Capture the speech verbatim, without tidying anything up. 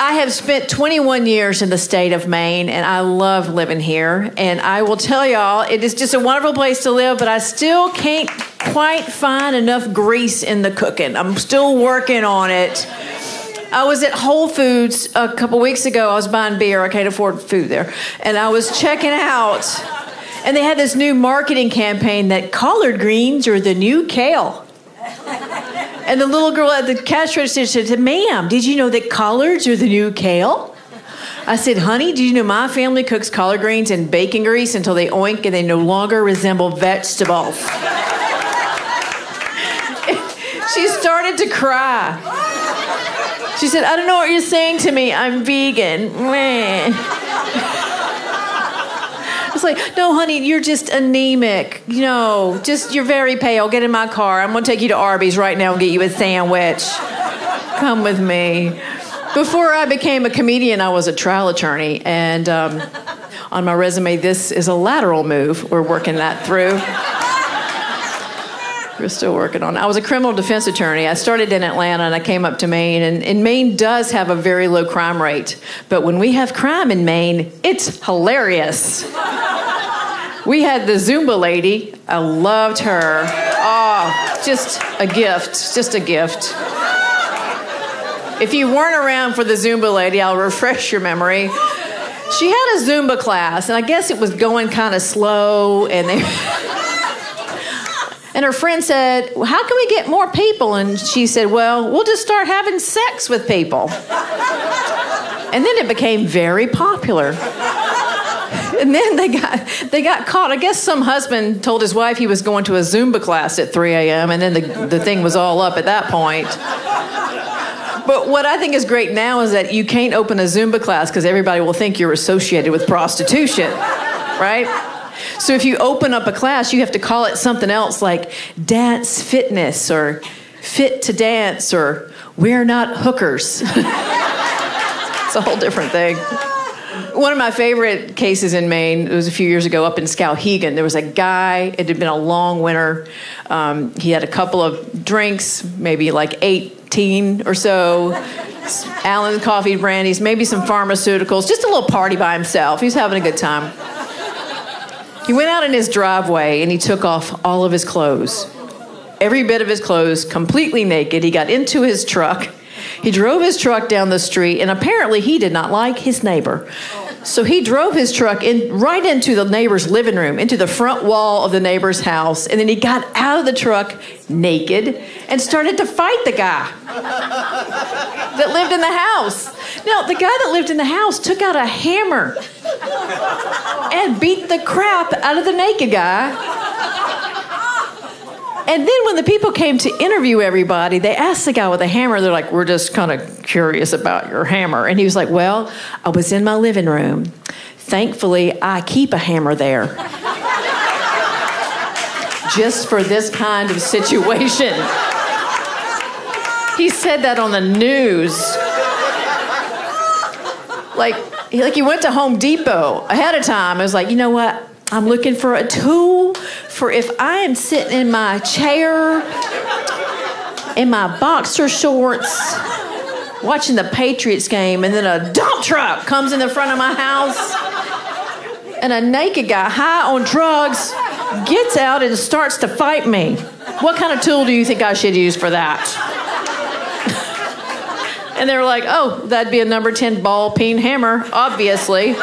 I have spent twenty-one years in the state of Maine, and I love living here. And I will tell y'all, it is just a wonderful place to live, but I still can't quite find enough grease in the cooking. I'm still working on it. I was at Whole Foods a couple weeks ago. I was buying beer. I can't afford food there. And I was checking out, and they had this new marketing campaign that collard greens are the new kale. And the little girl at the cash register said, "Ma'am, did you know that collards are the new kale?" I said, "Honey, do you know my family cooks collard greens in bacon grease until they oink and they no longer resemble vegetables?" She started to cry. She said, "I don't know what you're saying to me. I'm vegan." I was like, "No, honey, you're just anemic. You know, just you're very pale. Get in my car. I'm going to take you to Arby's right now and get you a sandwich. Come with me." Before I became a comedian, I was a trial attorney. And um, on my resume, this is a lateral move. We're working that through. We're still working on it. I was a criminal defense attorney. I started in Atlanta, and I came up to Maine. And, and Maine does have a very low crime rate. But when we have crime in Maine, it's hilarious. We had the Zumba lady. I loved her. Oh, just a gift. Just a gift. If you weren't around for the Zumba lady, I'll refresh your memory. She had a Zumba class, and I guess it was going kind of slow, and they... And her friend said, "Well, how can we get more people?" And she said, "Well, we'll just start having sex with people." And then it became very popular. And then they got, they got caught. I guess some husband told his wife he was going to a Zumba class at three a m And then the, the thing was all up at that point. But what I think is great now is that you can't open a Zumba class because everybody will think you're associated with prostitution, right? So if you open up a class, you have to call it something else like dance fitness or fit to dance or we're not hookers. It's a whole different thing. One of my favorite cases in Maine, it was a few years ago up in Skowhegan. There was a guy, it had been a long winter. Um, he had a couple of drinks, maybe like eighteen or so. Allen's coffee, brandies, maybe some pharmaceuticals, just a little party by himself. He was having a good time. He went out in his driveway and he took off all of his clothes. Every bit of his clothes, completely naked. He got into his truck. He drove his truck down the street, and apparently he did not like his neighbor. So he drove his truck in, right into the neighbor's living room, into the front wall of the neighbor's house, and then he got out of the truck naked and started to fight the guy that lived in the house. Now, the guy that lived in the house took out a hammer and beat the crap out of the naked guy. And then when the people came to interview everybody, they asked the guy with the hammer, they're like, "We're just kind of curious about your hammer." And he was like, "Well, I was in my living room. Thankfully, I keep a hammer there. Just for this kind of situation." He said that on the news. Like, like he went to Home Depot ahead of time. I was like, "You know what? I'm looking for a tool for if I am sitting in my chair, in my boxer shorts, watching the Patriots game, and then a dump truck comes in the front of my house, and a naked guy high on drugs gets out and starts to fight me. What kind of tool do you think I should use for that?" And they were like, "Oh, that'd be a number ten ball peen hammer, obviously."